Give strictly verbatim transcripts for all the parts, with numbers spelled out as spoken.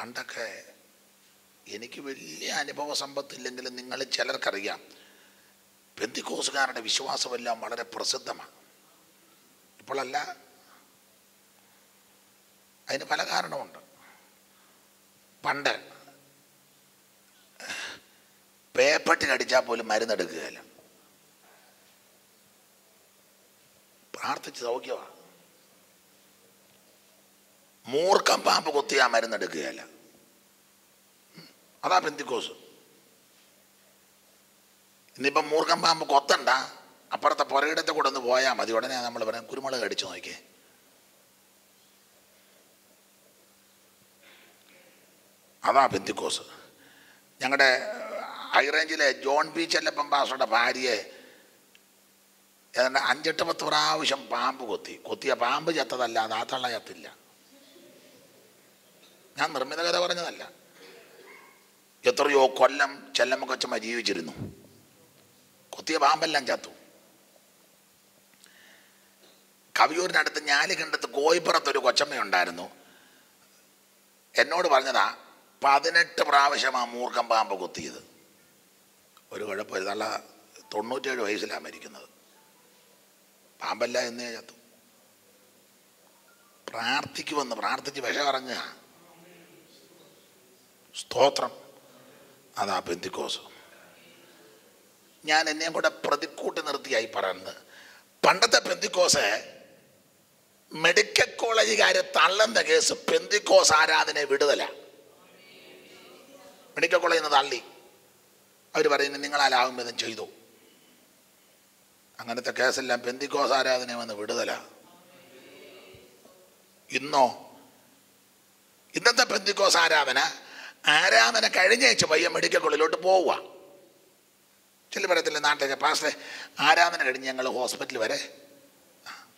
പണ്ടൊക്കെ എനിക്ക് വലിയ അനുഭവ സമ്പത്തില്ലെങ്കിലും നിങ്ങളിൽ ചിലർക്കറിയാം, പെന്തിക്കോസുകാരുടെ വിശ്വാസമെല്ലാം വളരെ പ്രസിദ്ധമാണ്. ഇപ്പോഴല്ല, അതിന് പല കാരണമുണ്ട്. പണ്ട് പേപ്പട്ടി കടിച്ചാൽ പോലും മരുന്നെടുക്കുകയല്ല, പ്രാർത്ഥിച്ച് സൗഖ്യമാണ്. മൂർഖം പാമ്പ് കൊത്തിയാൽ മരുന്നെടുക്കുകയല്ല, അതാ പെന്തിക്കോസ്. ഇന്നിപ്പം മൂർഖം പാമ്പ് കൊത്തണ്ട, അപ്പുറത്തെ പുരയിടത്തെ കൂടെ ഒന്ന് പോയാൽ മതി, ഉടനെ നമ്മൾ പറയാം കുരുമുളക് അടിച്ചു നോക്കിയേ. അതാ പെന്തിക്കോസ്. ഞങ്ങളുടെ ഹൈറേഞ്ചിലെ ജോൺ ബി ചെല്ലപ്പൻ പാസ്റ്ററുടെ ഭാര്യയെ ഏതാണ്ട് അഞ്ചെട്ട് പത്ത് പ്രാവശ്യം പാമ്പ് കൊത്തി. കൊത്തിയ പാമ്പ് ചത്തതല്ല, അത് ആ തള്ള ചത്തില്ല. ഞാൻ നിർമ്മിത കഥ പറഞ്ഞതല്ല. എത്രയോ കൊല്ലം ചെല്ലമ്മ കൊച്ചമ്മ ജീവിച്ചിരുന്നു, കൊത്തിയ പാമ്പെല്ലാം ചത്തു. കവിയൂരിനടുത്ത് ഞാലിക്കണ്ടത്ത് കോയിപ്പുറത്തൊരു കൊച്ചമ്മയുണ്ടായിരുന്നു. എന്നോട് പറഞ്ഞതാ, പതിനെട്ട് പ്രാവശ്യമാണ് മൂർഖം പാമ്പ് കൊത്തിയത്, ഒരു കുഴപ്പമില്ല. നല്ല തൊണ്ണൂറ്റേഴ് വയസ്സിലാണ് മരിക്കുന്നത്. പാമ്പല്ല എന്നേ ചത്തു. പ്രാർത്ഥിക്കുമെന്ന് പ്രാർത്ഥിച്ച് വിഷം ഇറങ്ങുക. സ്തോത്രം, അതാ പെന്തിക്കോസ്. ഞാൻ എന്നെയും കൂടെ പ്രതിക്കൂട്ടി നിർത്തിയായി പറയുന്നത്, പണ്ടത്തെ പെന്തിക്കോസ് മെഡിക്കൽ കോളേജുകാരെ തള്ളുന്ന കേസ് പെന്തിക്കോസ് ആരാധനയെ വിടുതല. മെഡിക്കൽ കോളേജിൽ നിന്ന് തള്ളി, അവർ പറയുന്നത് നിങ്ങളാലാകും വിധം ചെയ്തു. അങ്ങനത്തെ കേസെല്ലാം പെന്തിക്കോസ് ആരാധനയെ വന്ന് വിടുതല. ഇന്നോ ഇന്നത്തെ പെന്തിക്കോസ് ആരാധന ആരാധന കഴിഞ്ഞേച്ച് പയ്യ മെഡിക്കൽ കോളേജിലോട്ട് പോവുക. ചില പറയത്തില്ല, നാട്ടിലേക്ക് പാസ്റ്ററെ ആരാധന കഴിഞ്ഞ് ഞങ്ങൾ ഹോസ്പിറ്റൽ വരെ.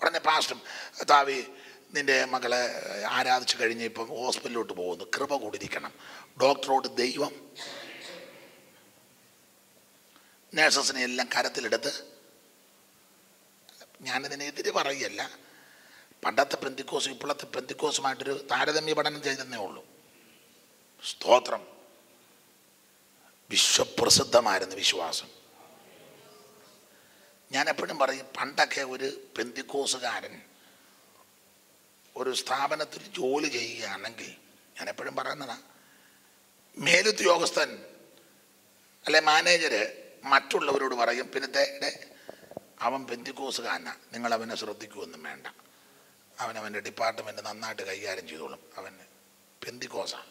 ഉടനെ പാസ്റ്ററും താവി നിൻ്റെ മകളെ ആരാധിച്ച് കഴിഞ്ഞ് ഇപ്പം ഹോസ്പിറ്റലിലോട്ട് പോകുന്നു. കൃപ കൂടിയിരിക്കണം. ഡോക്ടറോട് ദൈവം, നേഴ്സസിനെ എല്ലാം കരത്തിലെടുത്ത്. ഞാനിതിനെതിരെ പറയുകയല്ല, പണ്ടത്തെ പെന്തിക്കോസും ഇപ്പോഴത്തെ പെന്തിക്കോസുമായിട്ടൊരു താരതമ്യ പഠനം ചെയ്തെന്നേ ഉള്ളൂ. സ്തോത്രം. വിശ്വപ്രസിദ്ധമായിരുന്നു വിശ്വാസം. ഞാൻ എപ്പോഴും പറയും, പണ്ടൊക്കെ ഒരു പെന്തിക്കോസുകാരൻ ഒരു സ്ഥാപനത്തിൽ ജോലി ചെയ്യുകയാണെങ്കിൽ, ഞാൻ എപ്പോഴും പറയുന്നതാണ്, മേലുദ്യോഗസ്ഥൻ അല്ലെ മാനേജര് മറ്റുള്ളവരോട് പറയും, പിന്നത്തെ അവൻ പെന്തിക്കോസുകാരനാണ്, നിങ്ങളവനെ ശ്രദ്ധിക്കുമൊന്നും വേണ്ട, അവനവൻ്റെ ഡിപ്പാർട്ട്മെൻറ്റ് നന്നായിട്ട് കൈകാര്യം ചെയ്തോളും, അവന് പെന്തിക്കോസാണ്,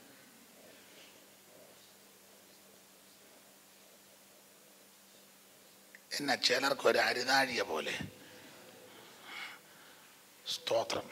എന്നാ ചിലർക്കൊരു അരുതാഴിയ പോലെ. സ്തോത്രം.